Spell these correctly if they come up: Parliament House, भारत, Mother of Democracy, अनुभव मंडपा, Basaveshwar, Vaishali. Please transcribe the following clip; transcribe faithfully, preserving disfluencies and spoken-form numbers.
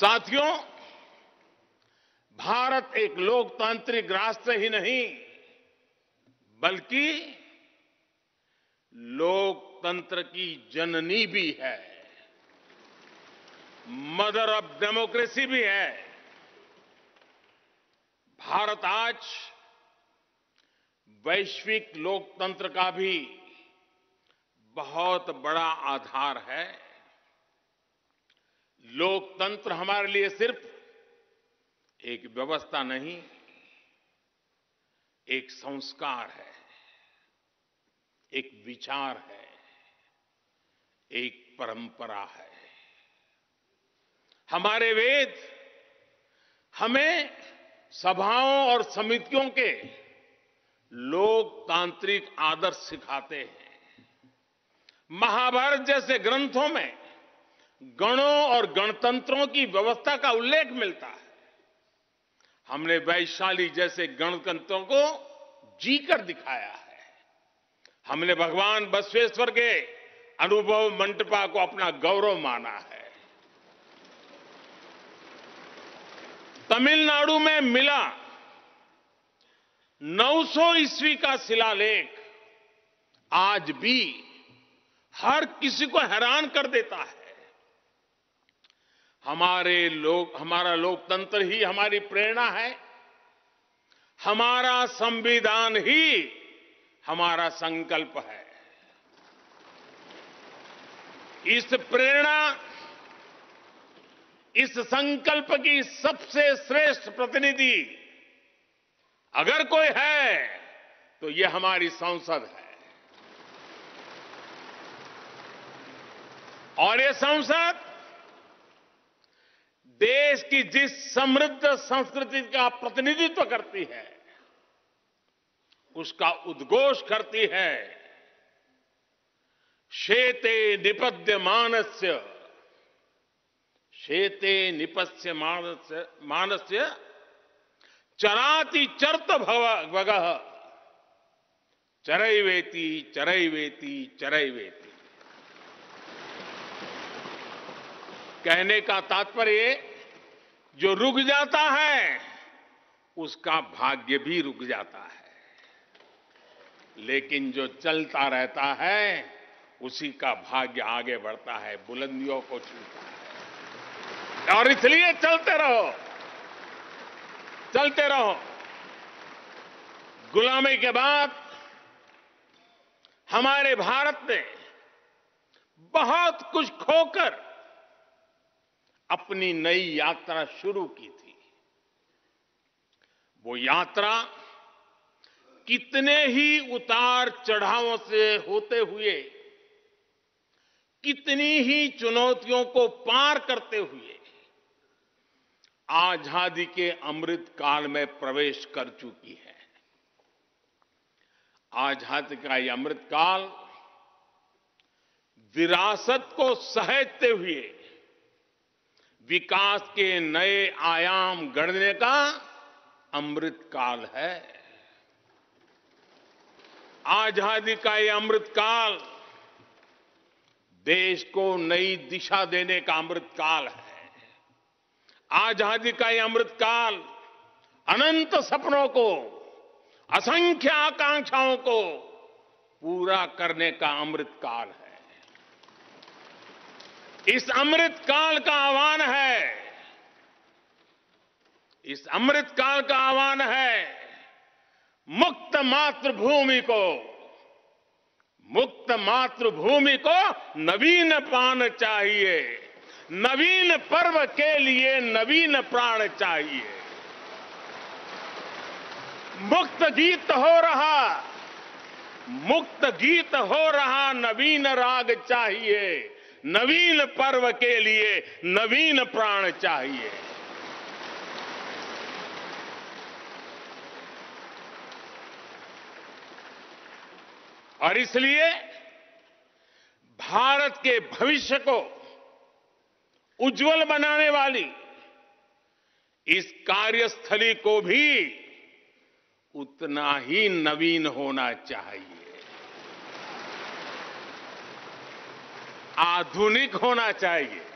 साथियों, भारत एक लोकतांत्रिक राष्ट्र ही नहीं बल्कि लोकतंत्र की जननी भी है, मदर ऑफ डेमोक्रेसी भी है। भारत आज वैश्विक लोकतंत्र का भी बहुत बड़ा आधार है। लोकतंत्र हमारे लिए सिर्फ एक व्यवस्था नहीं, एक संस्कार है, एक विचार है, एक परंपरा है। हमारे वेद हमें सभाओं और समितियों के लोकतांत्रिक आदर्श सिखाते हैं। महाभारत जैसे ग्रंथों में गणों और गणतंत्रों की व्यवस्था का उल्लेख मिलता है। हमने वैशाली जैसे गणतंत्रों को जीकर दिखाया है। हमने भगवान बसवेश्वर के अनुभव मंडपा को अपना गौरव माना है। तमिलनाडु में मिला नौ सौ ईस्वी का शिलालेख आज भी हर किसी को हैरान कर देता है। हमारे लोग हमारा लोकतंत्र ही हमारी प्रेरणा है, हमारा संविधान ही हमारा संकल्प है। इस प्रेरणा, इस संकल्प की सबसे श्रेष्ठ प्रतिनिधि अगर कोई है तो ये हमारी संसद है। और ये संसद देश की जिस समृद्ध संस्कृति का प्रतिनिधित्व करती है, उसका उद्घोष करती है। शेते निपद्य मानस्य शेते निपस्य मानस्य मानस्य चराति चरत भवगः चरैवेति चरैवेति चरैवेति। कहने का तात्पर्य, जो रुक जाता है उसका भाग्य भी रुक जाता है, लेकिन जो चलता रहता है उसी का भाग्य आगे बढ़ता है, बुलंदियों को छूता है। और इसलिए चलते रहो, चलते रहो। गुलामी के बाद हमारे भारत ने बहुत कुछ खोकर अपनी नई यात्रा शुरू की थी। वो यात्रा कितने ही उतार चढ़ावों से होते हुए, कितनी ही चुनौतियों को पार करते हुए आजादी के अमृत काल में प्रवेश कर चुकी है। आजादी का ये अमृत काल विरासत को सहेजते हुए विकास के नए आयाम गढ़ने का अमृत काल है। आजादी का ये अमृत काल देश को नई दिशा देने का अमृत काल है। आजादी का ये अमृत काल अनंत सपनों को, असंख्य आकांक्षाओं को पूरा करने का अमृत काल है। इस अमृत काल का आह्वान है, इस अमृत काल का आह्वान है मुक्त मातृभूमि को, मुक्त मातृभूमि को नवीन पान चाहिए, नवीन पर्व के लिए नवीन प्राण चाहिए। मुक्त गीत हो रहा, मुक्त गीत हो रहा, नवीन राग चाहिए, नवीन पर्व के लिए नवीन प्राण चाहिए। और इसलिए भारत के भविष्य को उज्जवल बनाने वाली इस कार्यस्थली को भी उतना ही नवीन होना चाहिए, आधुनिक होना चाहिए।